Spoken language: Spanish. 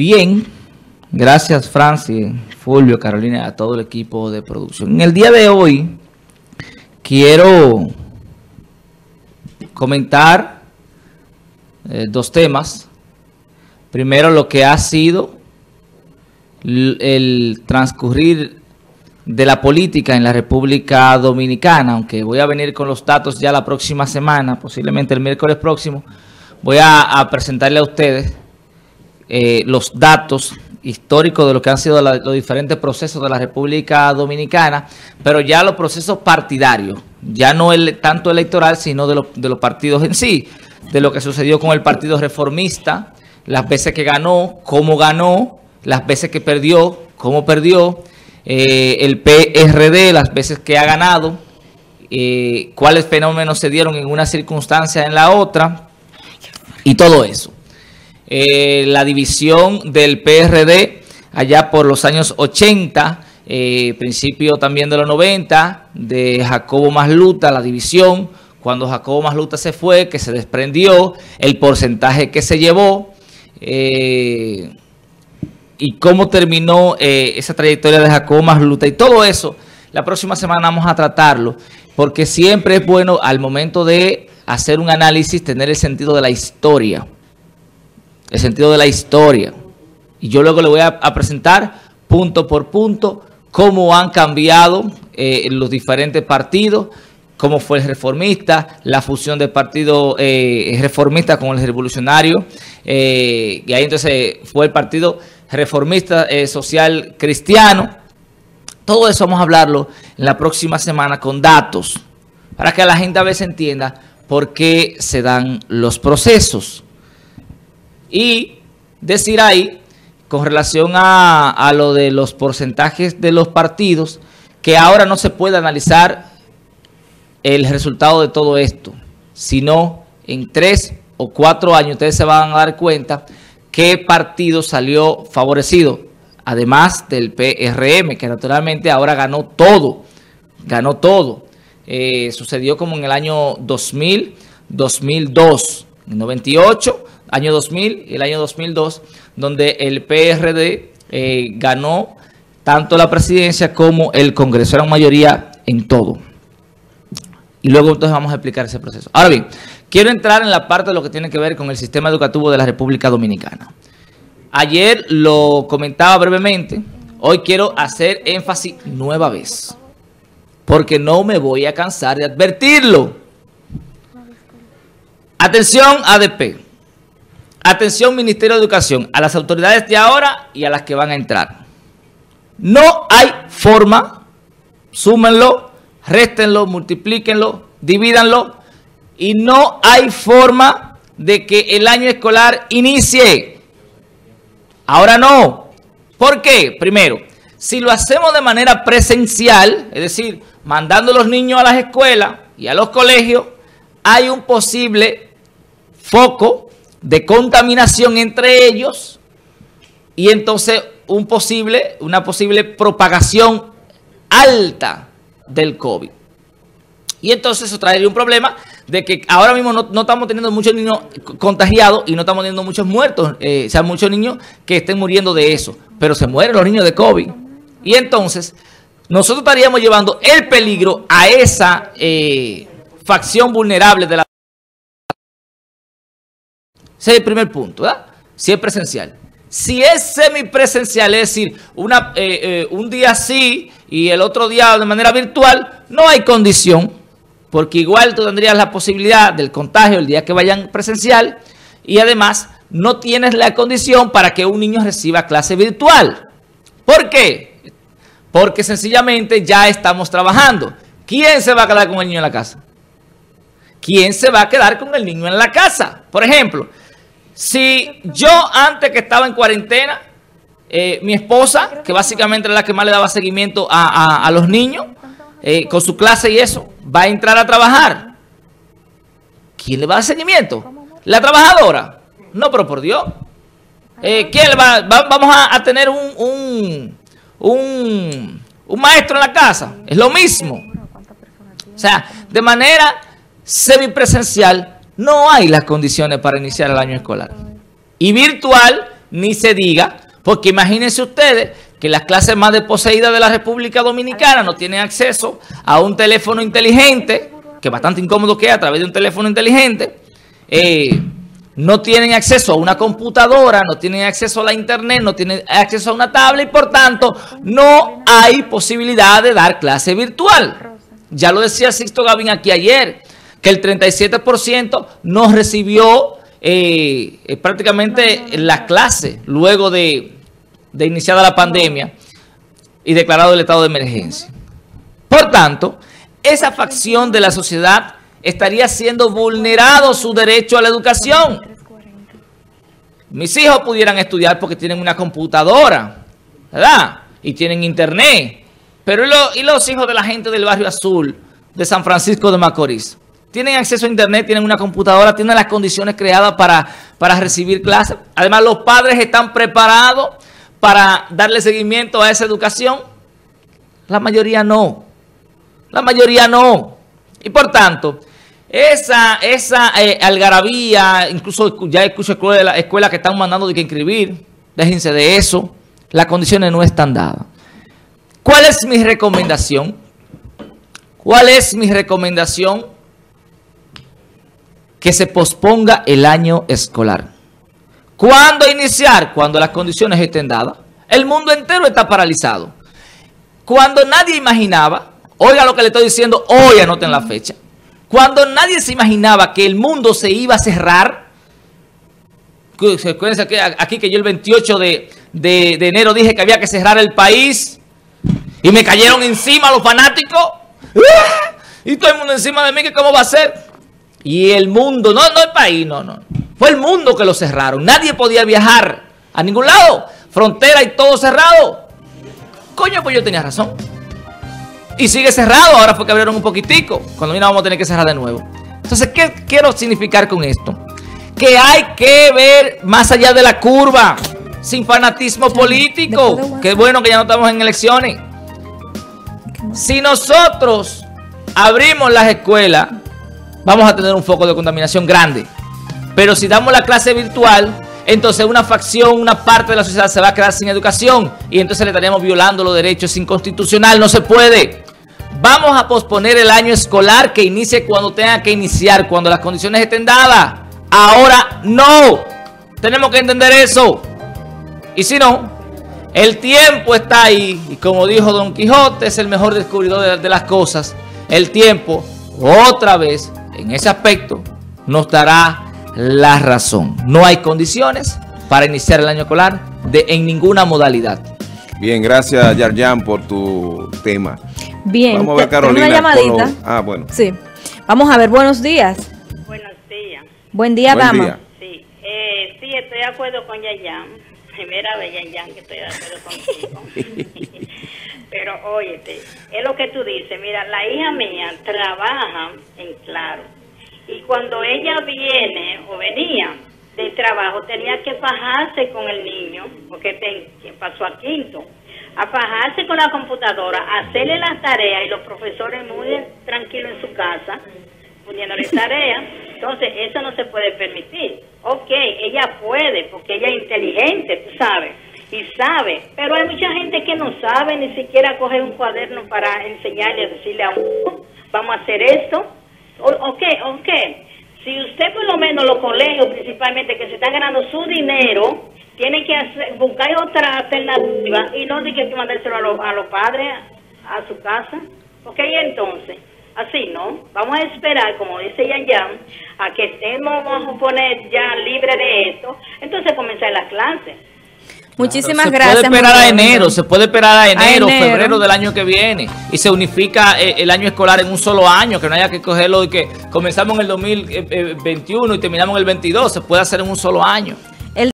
Bien, gracias Francis, Fulvio, Carolina, a todo el equipo de producción. En el día de hoy quiero comentar dos temas. Primero, lo que ha sido el transcurrir de la política en la República Dominicana, aunque voy a venir con los datos ya la próxima semana, posiblemente el miércoles próximo, voy a presentarle a ustedes los datos históricos de lo que han sido los diferentes procesos de la República Dominicana, pero ya los procesos partidarios, ya no tanto electoral, sino de los partidos en sí, de lo que sucedió con el Partido Reformista, las veces que ganó, cómo ganó, las veces que perdió, cómo perdió, el PRD, las veces que ha ganado, cuáles fenómenos se dieron en una circunstancia, en la otra, y todo eso. La división del PRD allá por los años 80, principio también de los 90, de Jacobo Majluta, la división, cuando Jacobo Majluta se fue, que se desprendió, el porcentaje que se llevó, y cómo terminó esa trayectoria de Jacobo Majluta, y todo eso la próxima semana vamos a tratarlo, porque siempre es bueno al momento de hacer un análisis tener el sentido de la historia. El sentido de la historia. Y yo luego le voy a presentar punto por punto cómo han cambiado los diferentes partidos, cómo fue el reformista, la fusión del partido reformista con el revolucionario. Y ahí entonces fue el Partido Reformista Social Cristiano. Todo eso vamos a hablarlo en la próxima semana con datos, para que la gente a veces entienda por qué se dan los procesos. Y decir ahí, con relación a lo de los porcentajes de los partidos, que ahora no se puede analizar el resultado de todo esto, sino en 3 o 4 años ustedes se van a dar cuenta qué partido salió favorecido, además del PRM, que naturalmente ahora ganó todo, ganó todo. Sucedió como en el año 2000, 2002, en 98, año 2000 y el año 2002, donde el PRD ganó tanto la presidencia como el Congreso, era una mayoría en todo. Y luego entonces vamos a explicar ese proceso. Ahora bien, quiero entrar en la parte de lo que tiene que ver con el sistema educativo de la República Dominicana. Ayer lo comentaba brevemente, hoy quiero hacer énfasis nueva vez, porque no me voy a cansar de advertirlo. Atención ADP. Atención Ministerio de Educación, a las autoridades de ahora y a las que van a entrar. No hay forma, súmenlo, réstenlo, multiplíquenlo, divídanlo, y no hay forma de que el año escolar inicie. Ahora no. ¿Por qué? Primero, si lo hacemos de manera presencial, es decir, mandando a los niños a las escuelas y a los colegios, hay un posible foco de contaminación entre ellos y entonces una posible propagación alta del COVID. Y entonces eso traería un problema de que ahora mismo no estamos teniendo muchos niños contagiados y no estamos teniendo muchos muertos, o sea, muchos niños que estén muriendo de eso, pero se mueren los niños de COVID. Y entonces nosotros estaríamos llevando el peligro a esa facción vulnerable de la. Ese es el primer punto, ¿verdad? Si es presencial. Si es semipresencial, es decir, un día sí y el otro día de manera virtual, no hay condición, porque igual tú tendrías la posibilidad del contagio el día que vayan presencial y además no tienes la condición para que un niño reciba clase virtual. ¿Por qué? Porque sencillamente ya estamos trabajando. ¿Quién se va a quedar con el niño en la casa? ¿Quién se va a quedar con el niño en la casa? Por ejemplo, si yo antes que estaba en cuarentena, mi esposa, que básicamente era la que más le daba seguimiento a los niños, con su clase y eso, va a entrar a trabajar. ¿Quién le va a dar seguimiento? ¿La trabajadora? No, pero por Dios. ¿Quién le vamos a tener un maestro en la casa? Es lo mismo. O sea, de manera semipresencial, no hay las condiciones para iniciar el año escolar. Y virtual, ni se diga, porque imagínense ustedes que las clases más desposeídas de la República Dominicana no tienen acceso a un teléfono inteligente, que es bastante incómodo que es a través de un teléfono inteligente, no tienen acceso a una computadora, no tienen acceso a la internet, no tienen acceso a una tablet y por tanto no hay posibilidad de dar clase virtual. Ya lo decía Sixto Gavín aquí ayer, que el 37% no recibió prácticamente la clase luego de iniciada la pandemia y declarado el estado de emergencia. Por tanto, esa facción de la sociedad estaría siendo vulnerado su derecho a la educación. Mis hijos pudieran estudiar porque tienen una computadora, ¿verdad? Y tienen internet. Pero ¿y los hijos de la gente del Barrio Azul, de San Francisco de Macorís? ¿Tienen acceso a internet? ¿Tienen una computadora? ¿Tienen las condiciones creadas para recibir clases? Además, los padres están preparados para darle seguimiento a esa educación. La mayoría no. La mayoría no. Y por tanto, esa algarabía, incluso ya escucho escuelas que están mandando de que inscribir, déjense de eso, las condiciones no están dadas. ¿Cuál es mi recomendación? ¿Cuál es mi recomendación? Que se posponga el año escolar. ¿Cuándo iniciar? Cuando las condiciones estén dadas. El mundo entero está paralizado. Cuando nadie imaginaba, oiga lo que le estoy diciendo, hoy anoten la fecha. Cuando nadie se imaginaba que el mundo se iba a cerrar, acuérdense aquí que yo el 28 de enero dije que había que cerrar el país y me cayeron encima los fanáticos. ¡Ah! Y todo el mundo encima de mí, que cómo va a ser. Y el mundo, no el país, no. Fue el mundo que lo cerraron. Nadie podía viajar a ningún lado. Frontera y todo cerrado. Coño, pues yo tenía razón. Y sigue cerrado, ahora fue que abrieron un poquitico. Cuando viene vamos a tener que cerrar de nuevo. Entonces, ¿qué quiero significar con esto? Que hay que ver más allá de la curva, sin fanatismo político. Qué bueno que ya no estamos en elecciones. Si nosotros abrimos las escuelas, vamos a tener un foco de contaminación grande. Pero si damos la clase virtual, entonces una facción, una parte de la sociedad se va a quedar sin educación y entonces le estaríamos violando los derechos. Es inconstitucional, no se puede. Vamos a posponer el año escolar, que inicie cuando tenga que iniciar, cuando las condiciones estén dadas. Ahora no. Tenemos que entender eso. Y si no, el tiempo está ahí. Y como dijo Don Quijote, es el mejor descubridor de las cosas. El tiempo, otra vez, en ese aspecto, nos dará la razón. No hay condiciones para iniciar el año escolar en ninguna modalidad. Bien, gracias, Jer Yan, por tu tema. Bien, vamos a ver, Carolina. Una llamadita. Bueno. Sí. Vamos a ver, buenos días. Buenos días. Buen día, dama. Sí. Sí, estoy de acuerdo con Jer Yan. Primera vez, Jer Yan, que estoy de acuerdo contigo. Pero, óyete, es lo que tú dices. Mira, la hija mía trabaja en Claro. Y cuando ella viene o venía del trabajo, tenía que fajarse con el niño, porque pasó a quinto, a fajarse con la computadora, hacerle las tareas, y los profesores muy tranquilos en su casa, poniéndole tareas. Entonces, eso no se puede permitir. Ok, ella puede, porque ella es inteligente, tú sabes, y sabe, pero hay mucha gente que no sabe, ni siquiera coger un cuaderno para enseñarle, decirle a uno, vamos a hacer esto. Ok, si usted por lo menos los colegios principalmente que se están ganando su dinero, tienen que buscar otra alternativa y no de que mandárselo a los padres a su casa. Ok, entonces, así no, vamos a esperar, como dice Jer Yan, a que estemos, vamos a poner ya libre de esto, entonces comenzar las clases. Muchísimas gracias. Se puede esperar a enero, febrero del año que viene. Y se unifica el año escolar en un solo año, que no haya que cogerlo y que comenzamos en el 2021 y terminamos en el 22. Se puede hacer en un solo año.